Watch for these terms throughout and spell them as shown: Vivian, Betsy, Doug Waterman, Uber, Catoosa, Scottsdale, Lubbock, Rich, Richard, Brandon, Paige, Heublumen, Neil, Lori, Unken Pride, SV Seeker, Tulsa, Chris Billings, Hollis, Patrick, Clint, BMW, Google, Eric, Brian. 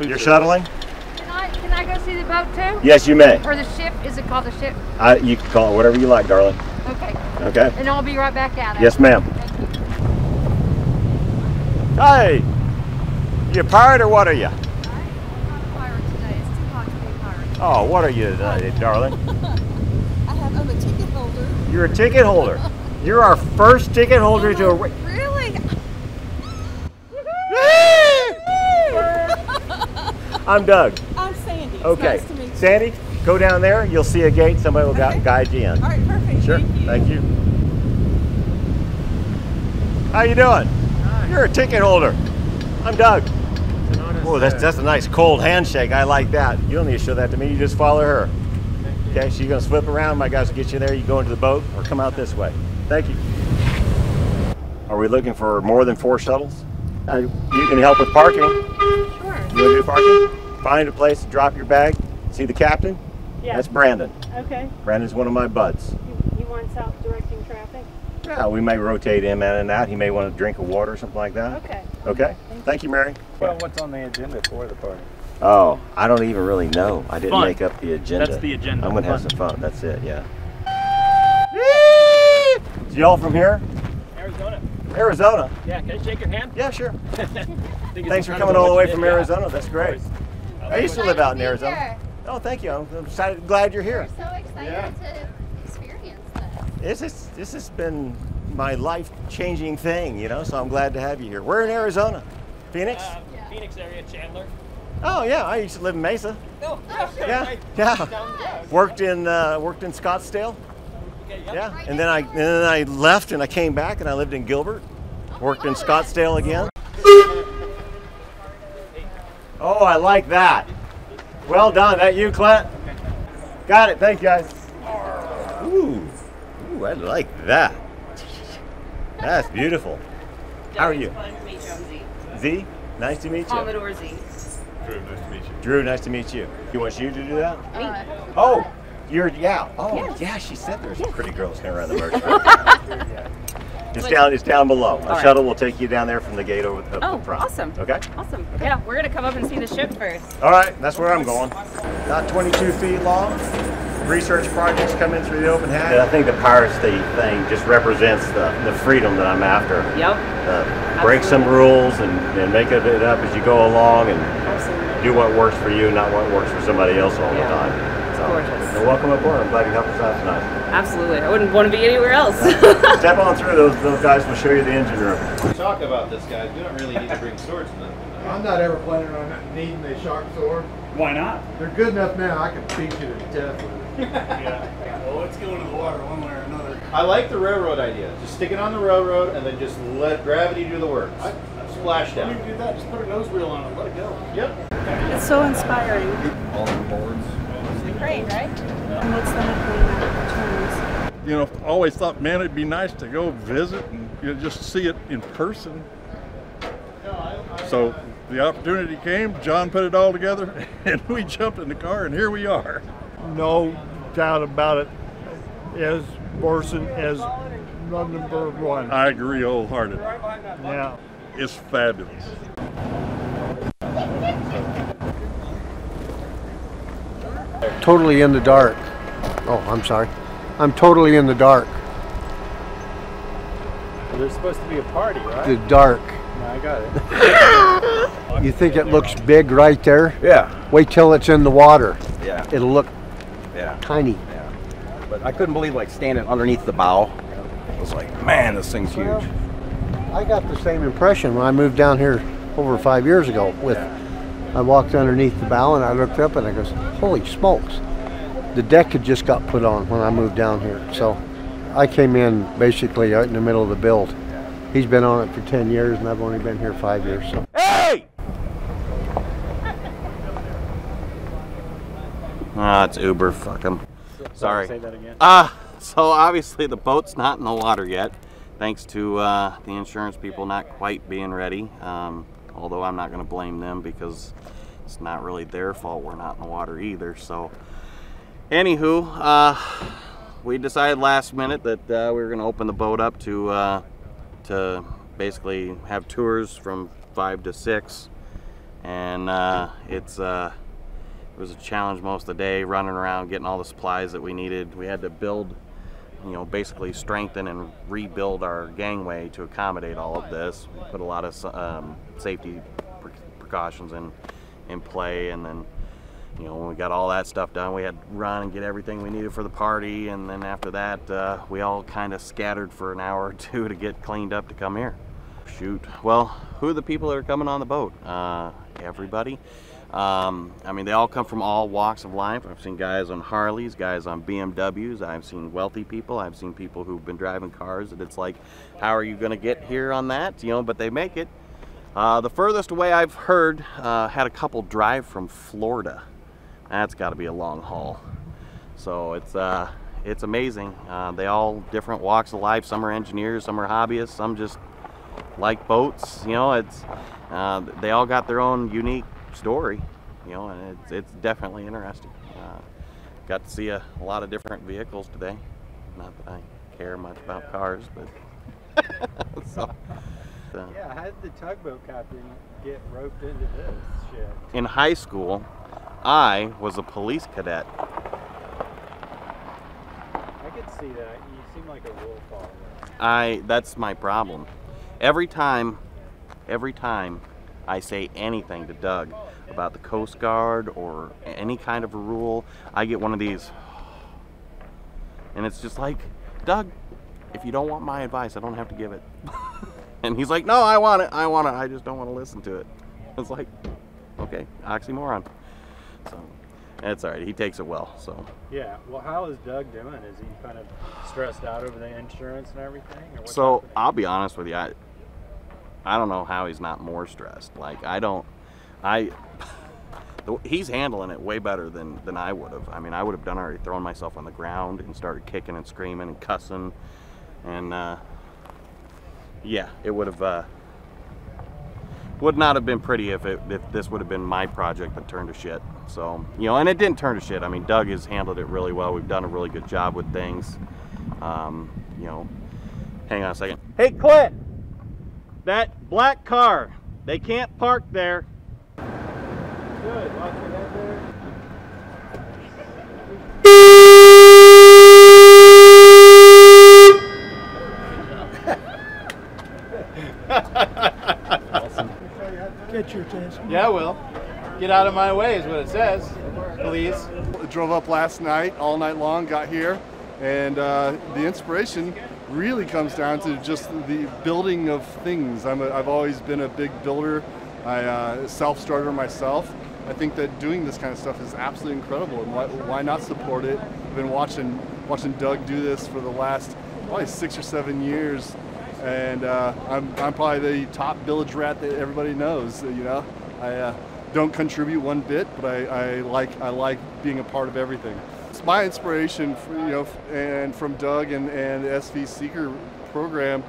You're shuttling? Can I go see the boat too? Yes, you may. Or the ship? Is it called the ship? You can call it whatever you like, darling. Okay. Okay. And I'll be right back at it. Yes, ma'am. Thank you. Hey! You a pirate or what are you? I'm not a pirate today. It's too hot to be a pirate. Oh, what are you today, darling? I'm a ticket holder. You're a ticket holder. You're our first ticket holder to a race. Really? I'm Doug. I'm Sandy. Okay. Nice to meet you. Sandy, go down there. You'll see a gate. Somebody will guide you in. All right, perfect. Sure. Thank you. How you doing? Hi. You're a ticket holder. I'm Doug. Oh, that's a nice cold handshake. I like that. You don't need to show that to me. You just follow her. Okay, so you're going to flip around. My guys will get you there. You go into the boat or come out this way. Thank you. Are we looking for more than 4 shuttles? You can help with parking. Sure. You do parking? Find a place to drop your bag. See the captain? Yeah. That's Brandon. Okay. Brandon's one of my buds. He wants help directing traffic? Yeah, we may rotate him in and out. He may want to drink a water or something like that. Okay. Okay. Thank you, Mary. Well, what's on the agenda for the party? Oh, I don't even really know. I didn't make up the agenda. That's the agenda. I'm going to have some fun. That's it, yeah. Y'all from here? Arizona. Arizona? Yeah, can I shake your hand? Yeah, sure. Thanks for coming all the way from Arizona. That's great. I used to live out in Arizona. Here. Oh, thank you. I'm excited, glad you're here. We're so excited to experience this. This has been my life-changing thing, you know, so I'm glad to have you here. We're in Arizona. Phoenix? Phoenix area, Chandler. Oh yeah, I used to live in Mesa. Oh, yeah. Worked in Scottsdale. Okay, yeah, right and then I left and I came back and I lived in Gilbert. Worked in Scottsdale again. Oh, I like that. Well done. That you, Clint? Got it. Thank you, guys. Ooh, I like that. That's beautiful. How are you? Z. Nice to meet you. Commodore Z. Drew, nice to meet you. Drew, nice to meet you. He wants you to do that? Me. Oh, you're, yeah. Oh, yeah, she said there's pretty girls there around the merch. It's down below. A shuttle will take you down there from the gate over the front. Oh, awesome. Okay? Awesome. Okay. Yeah, we're going to come up and see the ship first. All right, that's where I'm going. Not 22 feet long. Research projects come in through the open hatch. I think the piracy thing just represents the freedom that I'm after. Yep. Break some rules and make it up as you go along and do what works for you, not what works for somebody else all the time. So, gorgeous. So welcome aboard. I'm glad you helped us out tonight. Absolutely. I wouldn't want to be anywhere else. Step on through. Those guys will show you the engine room. Talk about this, guys. We don't really need to bring swords to them. I'm not ever planning on needing the sharp sword. Why not? They're good enough now. I can beat you to death with it. Yeah. Well, let's go into the water one way or another. I like the railroad idea. Just stick it on the railroad and then just let gravity do the work. Splash down. When you do that, just put a nose wheel on it. Let it go. Yep. It's so inspiring. All the boards. It's great, right? And what's the happening terms? You know, I always thought, man, it'd be nice to go visit and just see it in person. So the opportunity came, John put it all together, and we jumped in the car, and here we are. No doubt about it, as Borson as number one. I agree wholeheartedly. Yeah. It's fabulous. Totally in the dark. Oh, I'm sorry. I'm totally in the dark. Well, there's supposed to be a party, right? The dark. No, I got it. You think it looks big right there? Yeah. Wait till it's in the water. Yeah. It'll look tiny. Yeah. But I couldn't believe like standing underneath the bow. I was like, man, this thing's huge. I got the same impression when I moved down here over 5 years ago with I walked underneath the bow and I looked up and I goes, holy smokes. The deck had just got put on when I moved down here. So I came in basically out in the middle of the build. He's been on it for 10 years and I've only been here 5 years. So. Hey! Ah, it's Uber, fuck him. Sorry. Say that again. So obviously the boat's not in the water yet, thanks to the insurance people not quite being ready. Although I'm not going to blame them because it's not really their fault we're not in the water either. So anywho, we decided last minute that we were going to open the boat up to basically have tours from 5 to 6 and it was a challenge most of the day, running around getting all the supplies that we needed. We had to build, you know, basically strengthen and rebuild our gangway to accommodate all of this. We put a lot of safety precautions in play, and then, you know, when we got all that stuff done, we had to run and get everything we needed for the party, and then after that, we all kind of scattered for an hour or two to get cleaned up to come here. Shoot. Well, who are the people that are coming on the boat? Everybody. I mean, they all come from all walks of life. I've seen guys on Harleys, guys on BMWs. I've seen wealthy people. I've seen people who've been driving cars, and it's like, how are you going to get here on that? You know, but they make it. The furthest away I've heard, had a couple drive from Florida. That's got to be a long haul. So it's amazing. They all different walks of life. Some are engineers, some are hobbyists, some just like boats. You know, they all got their own unique story, you know, and it's definitely interesting. Got to see a lot of different vehicles today. Not that I care much about cars, but so. Yeah, how did the tugboat captain get roped into this shit? In high school, I was a police cadet. I could see that. You seem like a rule follower. That's my problem. Every time I say anything to Doug about the Coast Guard or any kind of a rule, I get one of these. And it's just like, Doug, if you don't want my advice, I don't have to give it. And he's like, no, I want it, I just don't want to listen to it. It's like, okay, oxymoron. So, that's all right, he takes it well, so. Yeah, well, how is Doug doing? Is he kind of stressed out over the insurance and everything? Or what's happening? I'll be honest with you, I don't know how he's not more stressed. Like, he's handling it way better than I would have. I mean, I would have already thrown myself on the ground and started kicking and screaming and cussing. And, yeah, it would not have been pretty if this would have been my project that turned to shit. So, you know, and it didn't turn to shit. I mean, Doug has handled it really well. We've done a really good job with things. You know, hang on a second. Hey, Clint! That black car, they can't park there. Good, watch for that there. Awesome. Get your chance. Yeah, I will. Get out of my way is what it says, please. I drove up last night, all night long, got here, and the inspiration really comes down to just the building of things. I've always been a big builder. I self-starter myself. I think that doing this kind of stuff is absolutely incredible, and why not support it? I've been watching Doug do this for the last probably 6 or 7 years, and I'm probably the top village rat that everybody knows. You know, I don't contribute one bit, but I like being a part of everything. My inspiration, from Doug and the SV Seeker program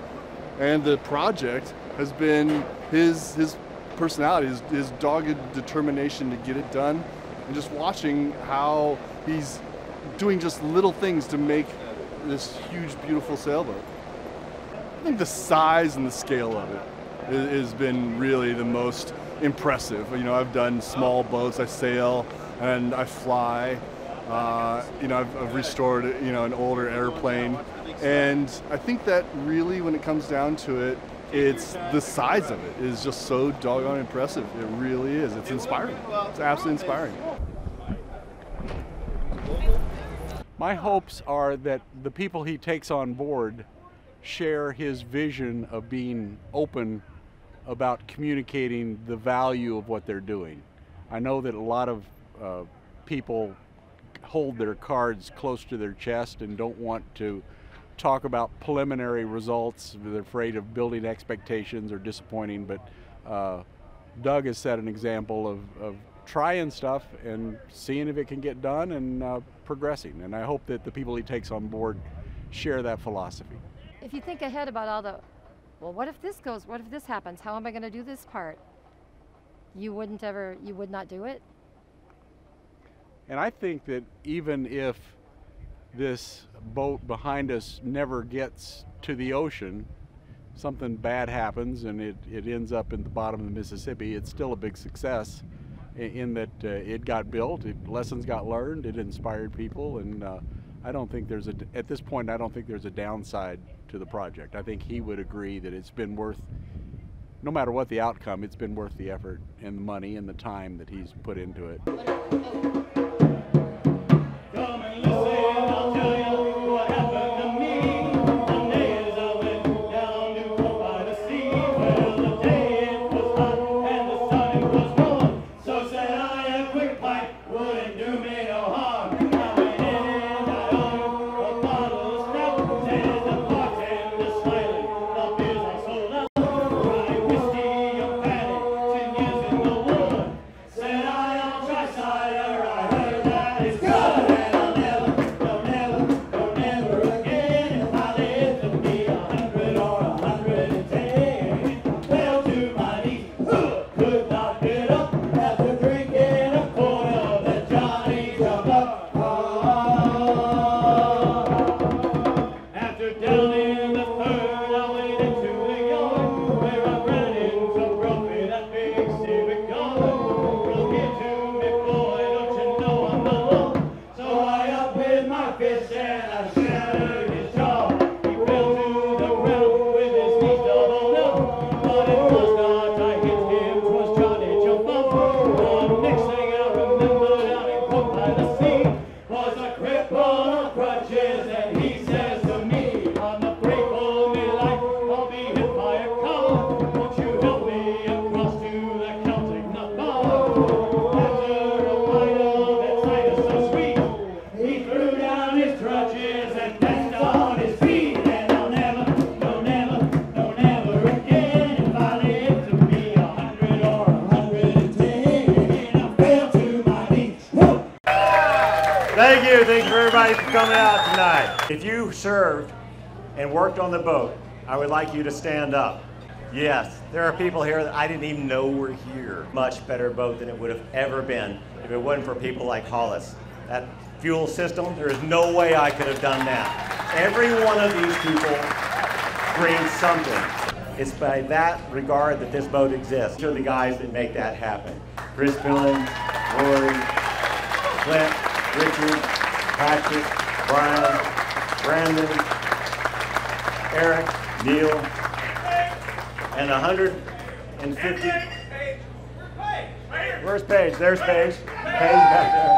and the project has been his personality, his dogged determination to get it done, and just watching how he's doing just little things to make this huge, beautiful sailboat. I think the size and the scale of it has been really the most impressive. You know, I've done small boats, I sail and I fly. You know, I've restored, you know, an older airplane, and I think that really, when it comes down to it, it's the size of it is just so doggone impressive. It really is. It's inspiring. It's absolutely inspiring. My hopes are that the people he takes on board share his vision of being open about communicating the value of what they're doing. I know that a lot of people hold their cards close to their chest and don't want to talk about preliminary results. They're afraid of building expectations or disappointing, but Doug has set an example of trying stuff and seeing if it can get done and progressing, and I hope that the people he takes on board share that philosophy. If you think ahead about all the, well, what if this goes, what if this happens, how am I going to do this part, you would not do it. And I think that even if this boat behind us never gets to the ocean, something bad happens and it ends up in the bottom of the Mississippi, it's still a big success in that it got built, lessons got learned, it inspired people, and I don't think there's at this point, I don't think there's a downside to the project. I think he would agree that it's been worth, no matter what the outcome, it's been worth the effort and the money and the time that he's put into it. Thank you for everybody for coming out tonight. If you served and worked on the boat, I would like you to stand up. Yes, there are people here that I didn't even know were here. Much better boat than it would have ever been if it wasn't for people like Hollis. That fuel system, there is no way I could have done that. Every one of these people brings something. It's by that regard that this boat exists. These are the guys that make that happen. Chris Billings, Lori, Clint, Richard, Patrick, Brian, Brandon, Eric, Neil, and 150. Where's Paige? There's Paige. Paige back there.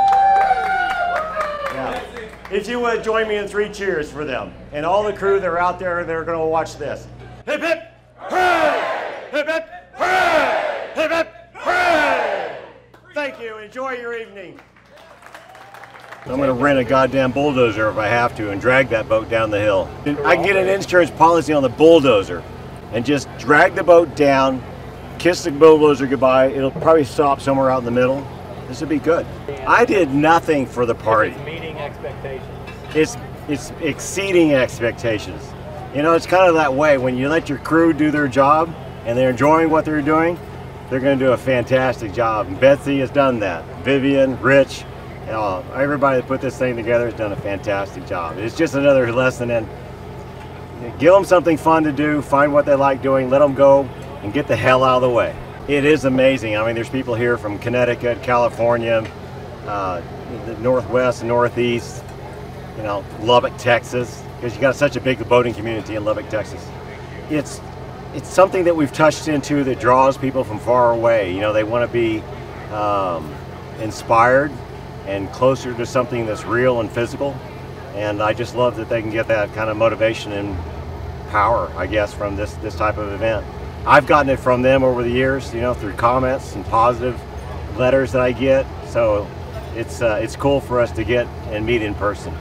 Yeah. If you would join me in three cheers for them and all the crew that are out there, they're going to watch this. Hip hip hooray! Hip hip hooray! Hip hip hooray! Thank you. Enjoy your evening. I'm going to rent a goddamn bulldozer if I have to and drag that boat down the hill. I can get an insurance policy on the bulldozer and just drag the boat down, kiss the bulldozer goodbye. It'll probably stop somewhere out in the middle. This would be good. I did nothing for the party. It's meeting expectations. It's exceeding expectations. You know, it's kind of that way. When you let your crew do their job and they're enjoying what they're doing, they're going to do a fantastic job. And Betsy has done that. Vivian, Rich. Everybody that put this thing together has done a fantastic job. It's just another lesson in, you know, give them something fun to do, find what they like doing, let them go, and get the hell out of the way. It is amazing. I mean, there's people here from Connecticut, California, the Northwest, Northeast, you know, Lubbock, Texas, because you got such a big boating community in Lubbock, Texas. It's something that we've touched into that draws people from far away. You know, they want to be inspired and closer to something that's real and physical. And I just love that they can get that kind of motivation and power, I guess, from this type of event. I've gotten it from them over the years, you know, through comments and positive letters that I get. So it's cool for us to get and meet in person.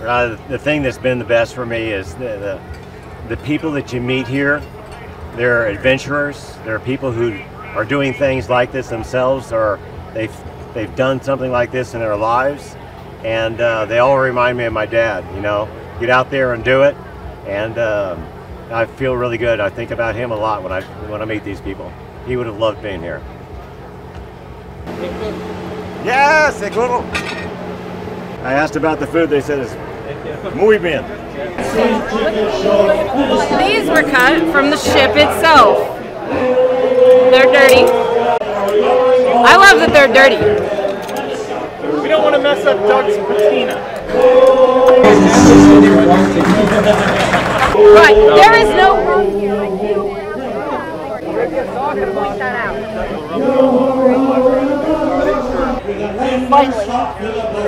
The thing that's been the best for me is the people that you meet here. They're adventurers. They're people who are doing things like this themselves, or they've done something like this in their lives, and they all remind me of my dad. You know, get out there and do it, and I feel really good. I think about him a lot when I meet these people. He would have loved being here. Yes, I asked about the food. They said it's Muy bien. These were cut from the ship itself. They're dirty. I love that they're dirty. We don't want to mess up Doug's patina. But there is no room here. I can't point that out. Finally.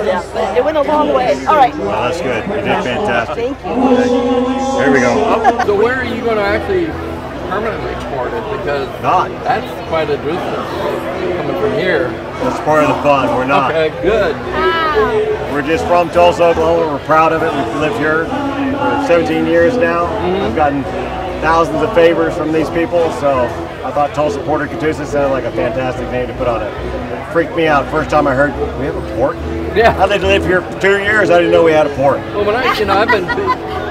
Yeah, but it went a long way. All right. Well, that's good. You did fantastic. Thank you. There we go. So where are you going to actually permanently export it? Because not. That's quite a distance coming from here. That's part of the fun. We're not. Okay, good. We're just from Tulsa, Oklahoma. We're proud of it. We've lived here for 17 years now. I've gotten thousands of favors from these people, so I thought Tulsa Porter Catoosa sounded like a fantastic name to put on it. It freaked me out first time I heard we have a port. Yeah, I lived here for 2 years. I didn't know we had a port. Well, when I, you know, I've been